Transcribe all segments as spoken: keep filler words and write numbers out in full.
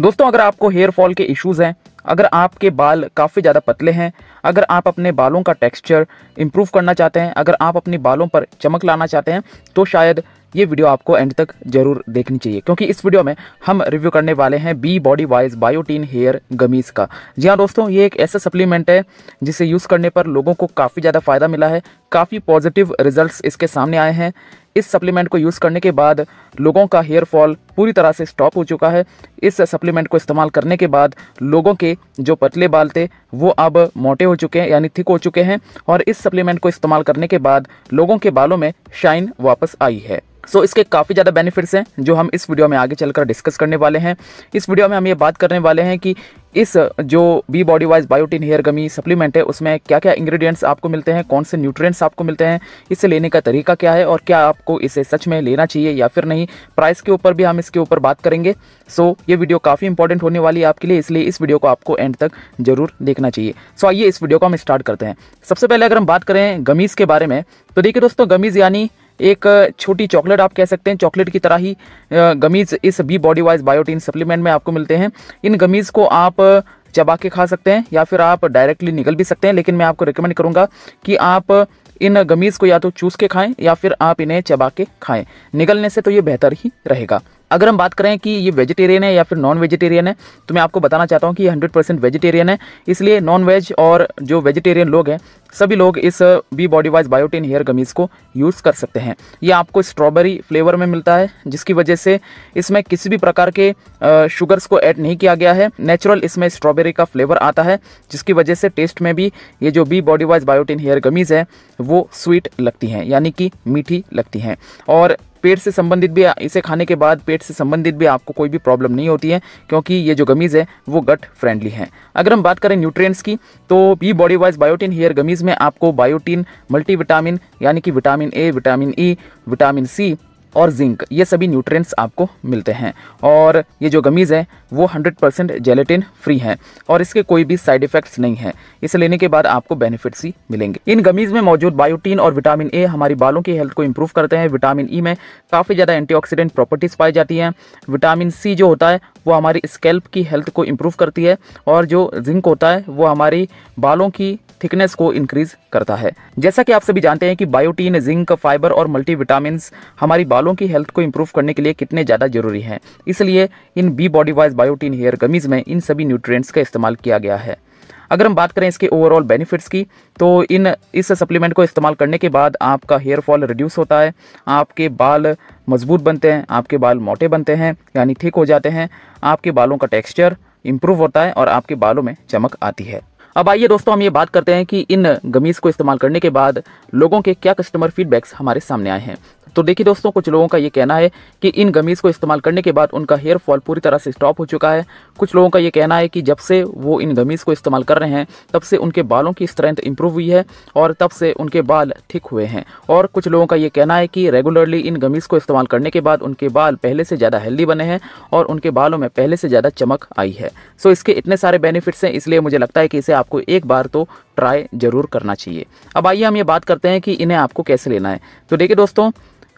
दोस्तों अगर आपको हेयर फॉल के इश्यूज़ हैं, अगर आपके बाल काफ़ी ज़्यादा पतले हैं, अगर आप अपने बालों का टेक्सचर इम्प्रूव करना चाहते हैं, अगर आप अपने बालों पर चमक लाना चाहते हैं, तो शायद ये वीडियो आपको एंड तक जरूर देखनी चाहिए, क्योंकि इस वीडियो में हम रिव्यू करने वाले हैं Be Bodywise biotin hair gummies का। जी हाँ दोस्तों, ये एक ऐसा सप्लीमेंट है जिसे यूज़ करने पर लोगों को काफ़ी ज़्यादा फ़ायदा मिला है, काफ़ी पॉजिटिव रिजल्ट्स इसके सामने आए हैं। इस सप्लीमेंट को यूज़ करने के बाद लोगों का हेयर फॉल पूरी तरह से स्टॉप हो चुका है। इस सप्लीमेंट को इस्तेमाल करने के बाद लोगों के जो पतले बाल थे वो अब मोटे हो चुके हैं, यानी थिक हो चुके हैं, और इस सप्लीमेंट को इस्तेमाल करने के बाद लोगों के बालों में शाइन वापस आई है। सो so, इसके काफ़ी ज़्यादा बेनिफिट्स हैं जो हम इस वीडियो में आगे चलकर डिस्कस करने वाले हैं। इस वीडियो में हम ये बात करने वाले हैं कि इस जो Be Bodywise biotin hair gummy supplement है उसमें क्या क्या इंग्रेडिएंट्स आपको मिलते हैं, कौन से न्यूट्रिएंट्स आपको मिलते हैं, इसे लेने का तरीका क्या है, और क्या आपको इसे सच में लेना चाहिए या फिर नहीं। प्राइस के ऊपर भी हम इसके ऊपर बात करेंगे। सो so, ये वीडियो काफ़ी इंपॉर्टेंट होने वाली है आपके लिए, इसलिए इस वीडियो को आपको एंड तक जरूर देखना चाहिए। सो so, आइए इस वीडियो को हम स्टार्ट करते हैं। सबसे पहले अगर हम बात करें गमीज़ के बारे में, तो देखिए दोस्तों, गमीज़ यानी एक छोटी चॉकलेट आप कह सकते हैं, चॉकलेट की तरह ही गमीज़ इस बी बॉडीवाइज बायोटिन सप्लीमेंट में आपको मिलते हैं। इन गमीज़ को आप चबा के खा सकते हैं या फिर आप डायरेक्टली निगल भी सकते हैं, लेकिन मैं आपको रिकमेंड करूंगा कि आप इन गमीज़ को या तो चूस के खाएं या फिर आप इन्हें चबा के खाएं। निगलने से तो ये बेहतर ही रहेगा। अगर हम बात करें कि ये वेजिटेरियन है या फिर नॉन वेजिटेरियन है, तो मैं आपको बताना चाहता हूँ कि ये हंड्रेड परसेंट वेजिटेरियन है, इसलिए नॉन वेज और जो वेजिटेरियन लोग हैं सभी लोग इस Be Bodywise biotin hair gummies को यूज़ कर सकते हैं। ये आपको स्ट्रॉबेरी फ्लेवर में मिलता है, जिसकी वजह से इसमें किसी भी प्रकार के शुगर्स को ऐड नहीं किया गया है। नेचुरल इसमें स्ट्रॉबेरी का फ्लेवर आता है, जिसकी वजह से टेस्ट में भी ये जो Be Bodywise biotin hair gummies है वो स्वीट लगती हैं, यानी कि मीठी लगती हैं। और पेट से संबंधित भी, इसे खाने के बाद पेट से संबंधित भी आपको कोई भी प्रॉब्लम नहीं होती है, क्योंकि ये जो गमीज़ है वो गट फ्रेंडली हैं। अगर हम बात करें न्यूट्रिएंट्स की, तो Be Bodywise biotin hair gummies में आपको बायोटिन, मल्टीविटामिन यानी कि vitamin A, vitamin E, vitamin C और जिंक, ये सभी न्यूट्रिएंट्स आपको मिलते हैं। और ये जो गमीज़ है वो हंड्रेड परसेंट जेलेटिन फ्री हैं और इसके कोई भी साइड इफ़ेक्ट्स नहीं हैं। इसे लेने के बाद आपको बेनिफिट्स ही मिलेंगे। इन गमीज़ में मौजूद बायोटिन और विटामिन ए हमारी बालों की हेल्थ को इंप्रूव करते हैं। विटामिन ई में काफ़ी ज़्यादा एंटीऑक्सीडेंट प्रॉपर्टीज़ पाई जाती हैं। विटामिन सी जो होता है वो हमारी स्कैल्प की हेल्थ को इंप्रूव करती है, और जो जिंक होता है वो हमारी बालों की थिकनेस को इंक्रीज़ करता है। जैसा कि आप सभी जानते हैं कि बायोटिन, जिंक, फाइबर और मल्टीविटामिन्स हमारी बालों की हेल्थ को इंप्रूव करने के लिए कितने ज़्यादा जरूरी हैं, इसलिए इन Be Bodywise biotin hair gummies में इन सभी न्यूट्रिएंट्स का इस्तेमाल किया गया है। अगर हम बात करें इसके ओवरऑल बेनिफिट्स की, तो इन इस सप्लीमेंट को इस्तेमाल करने के बाद आपका हेयर फॉल रिड्यूस होता है, आपके बाल मजबूत बनते हैं, आपके बाल मोटे बनते हैं यानी थिक हो जाते हैं, आपके बालों का टेक्स्चर इंप्रूव होता है और आपके बालों में चमक आती है। अब आइए दोस्तों हम ये बात करते हैं कि इन गमीज़ को इस्तेमाल करने के बाद लोगों के क्या कस्टमर फीडबैक्स हमारे सामने आए हैं। तो देखिए दोस्तों, कुछ लोगों का ये कहना है कि इन गमीज़ को इस्तेमाल करने के बाद उनका हेयर फॉल पूरी तरह से स्टॉप हो चुका है। कुछ लोगों का ये कहना है कि जब से वो इन गमीज़ को इस्तेमाल कर रहे हैं तब से उनके बालों की स्ट्रेंथ इंप्रूव हुई है और तब से उनके बाल ठीक हुए हैं। और कुछ लोगों का ये कहना है कि रेगुलरली इन गमीज़ को इस्तेमाल करने के बाद उनके बाल पहले से ज़्यादा हेल्दी बने हैं और उनके बालों में पहले से ज़्यादा चमक आई है। सो इसके इतने सारे बेनिफिट्स हैं, इसलिए मुझे लगता है कि इसे आपको एक बार तो ट्राई ज़रूर करना चाहिए। अब आइए हम ये बात करते हैं कि इन्हें आपको कैसे लेना है। तो देखिए दोस्तों,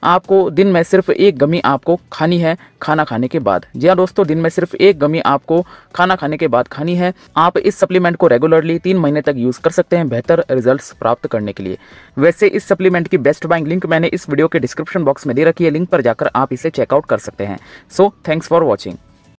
आपको दिन में सिर्फ एक गमी आपको खानी है खाना खाने के बाद। जी हाँ दोस्तों, दिन में सिर्फ एक गमी आपको खाना खाने के बाद खानी है। आप इस सप्लीमेंट को रेगुलरली तीन महीने तक यूज़ कर सकते हैं बेहतर रिजल्ट्स प्राप्त करने के लिए। वैसे इस सप्लीमेंट की बेस्ट बाइंग लिंक मैंने इस वीडियो के डिस्क्रिप्शन बॉक्स में दे रखी है, लिंक पर जाकर आप इसे चेकआउट कर सकते हैं। So thanks for watching.